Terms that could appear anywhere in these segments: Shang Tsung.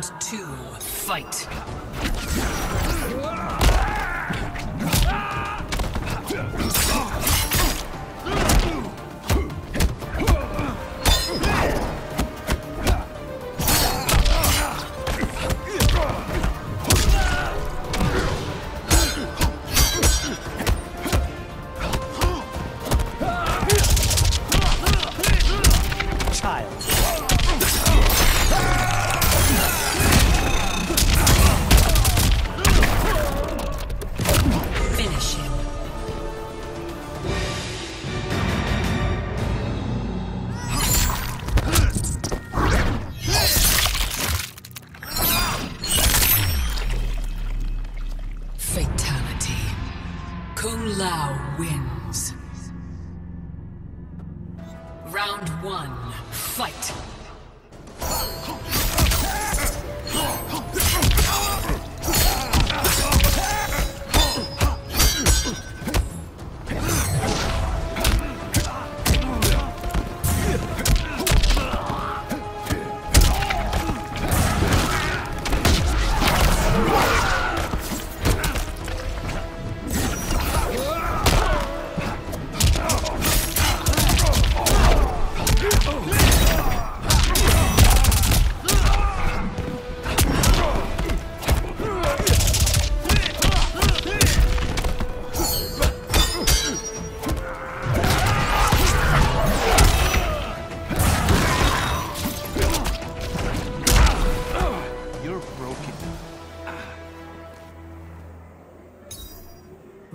Round 2, fight!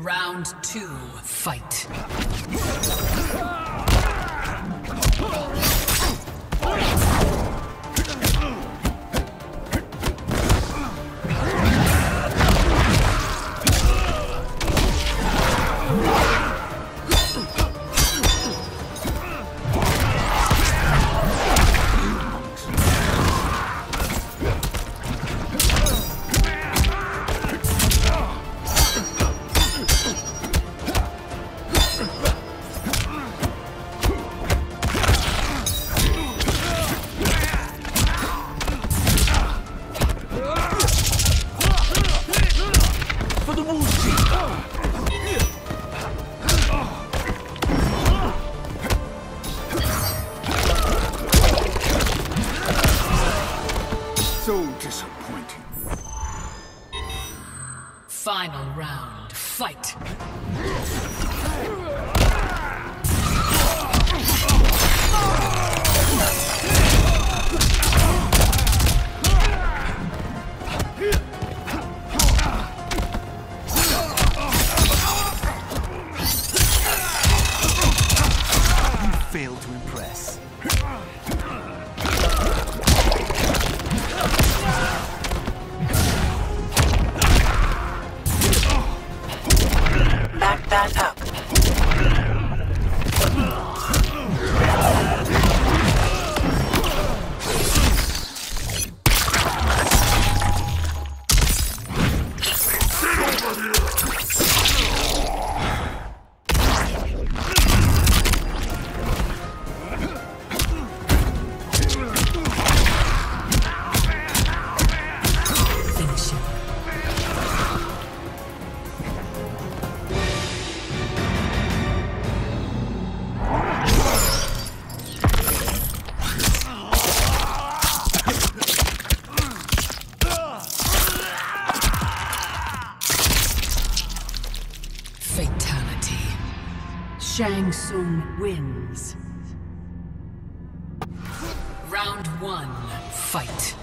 Round 2, fight. Final round, fight! You failed to impress. Shang Tsung wins. Round 1, fight.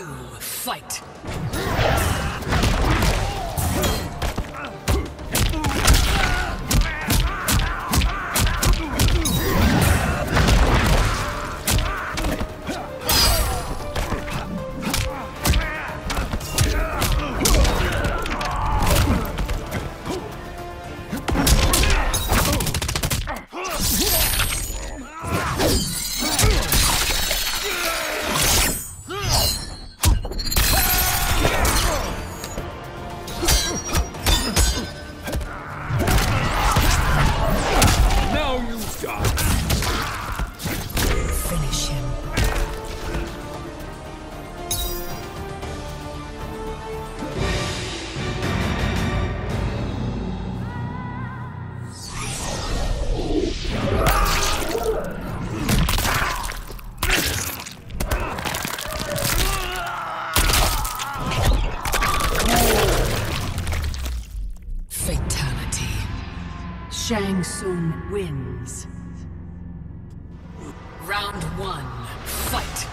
two, fight! Shang Tsung wins. Round one, fight!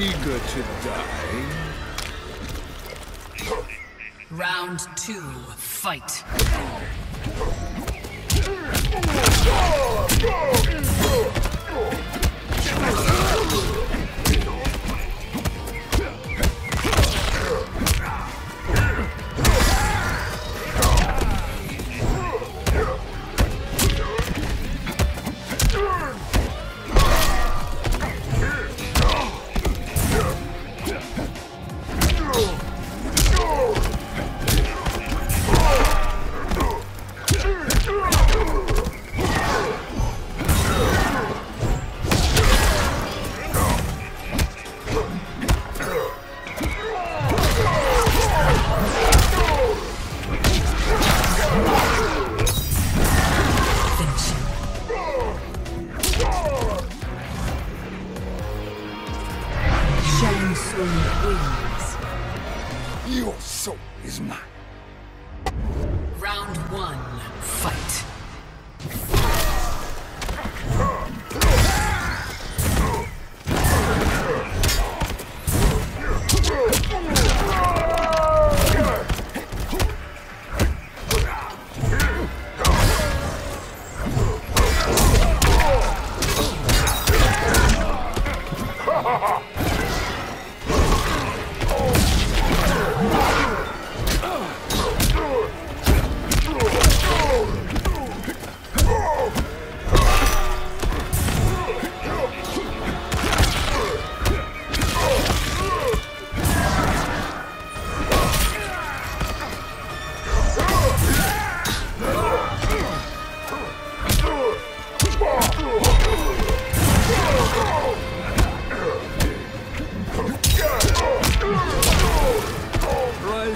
Eager to die. Round two, fight. Your soul is mine. Round one, fight.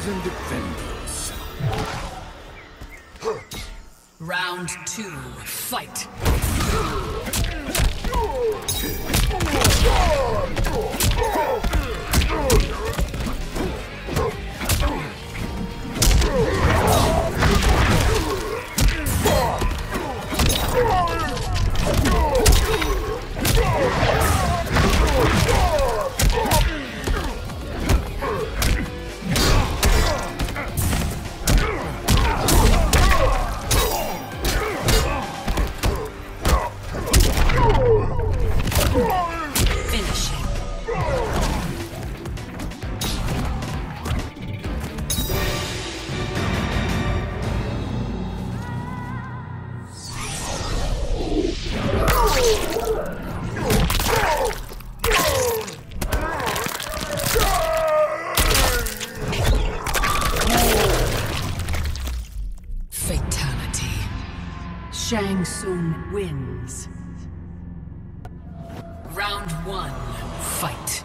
And defend yourself. Round two, fight. Finishing. Shang Tsung wins. Round 1, fight.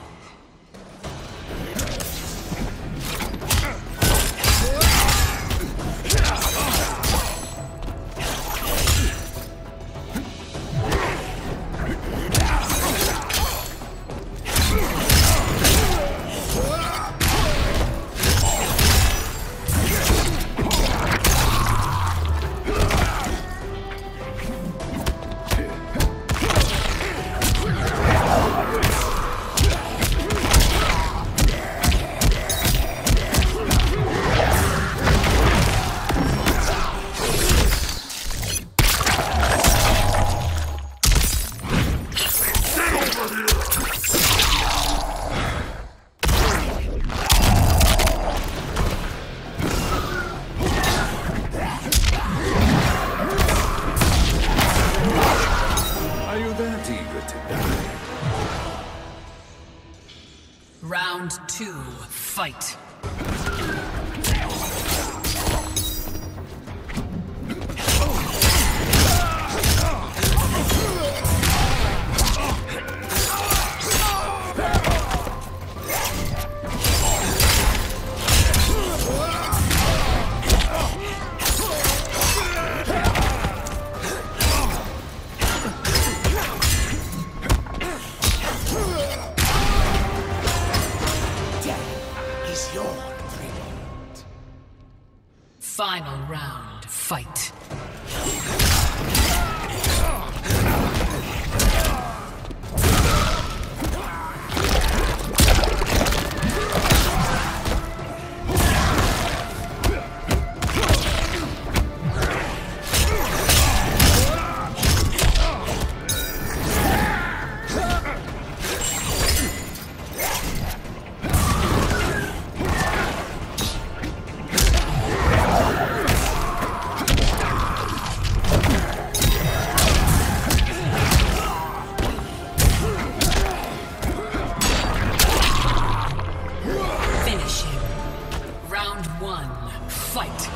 Round 2, fight. Final round, fight. Round 1, fight!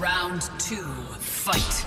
Round 2, fight.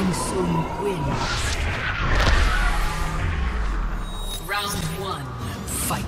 Shang Tsung wins. Round 1, fight.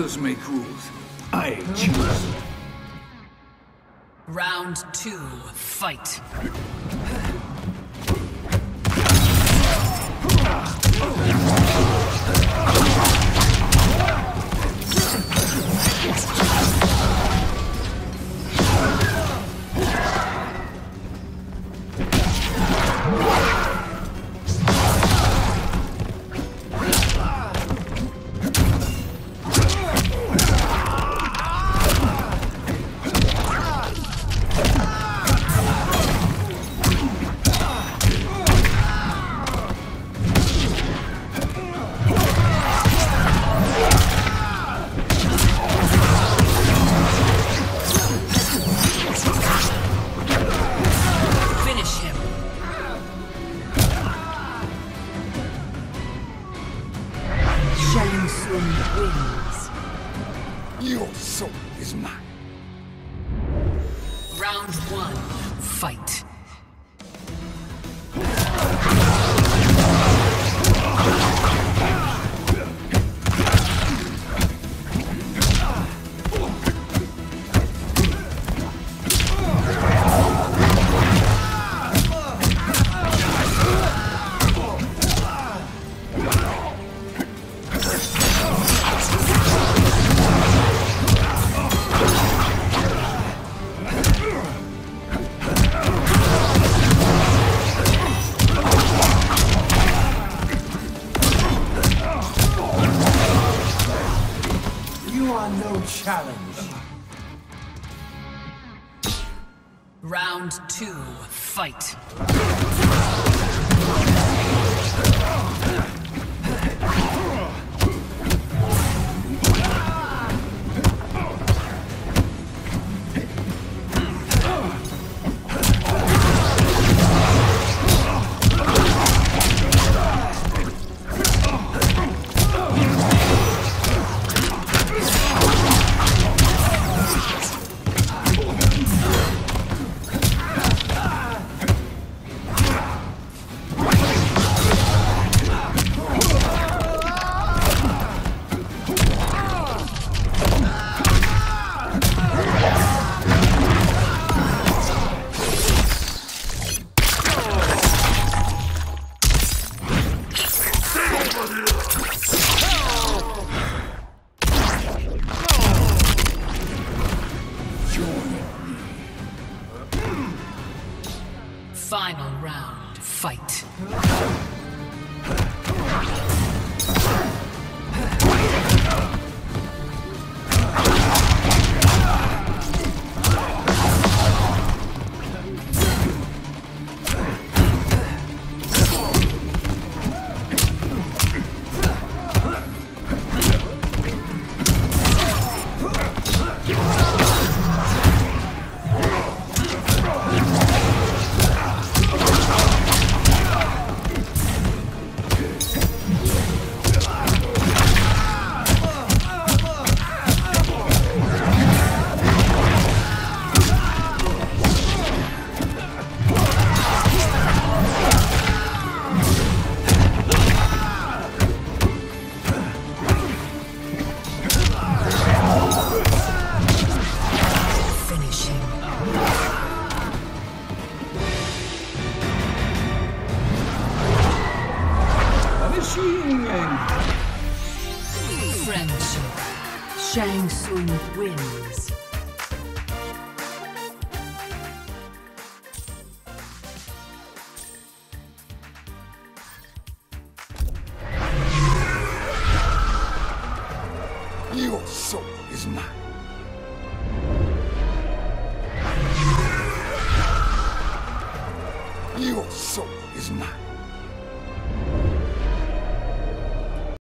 others make rules. I choose. Round 2, fight. Shang Tsung wins. Your soul is mine. Round 1, fight. Challenge. Round 2, fight. Final round, fight. Friendship. Shang Tsung wins. Your soul is mine. Your soul is mine.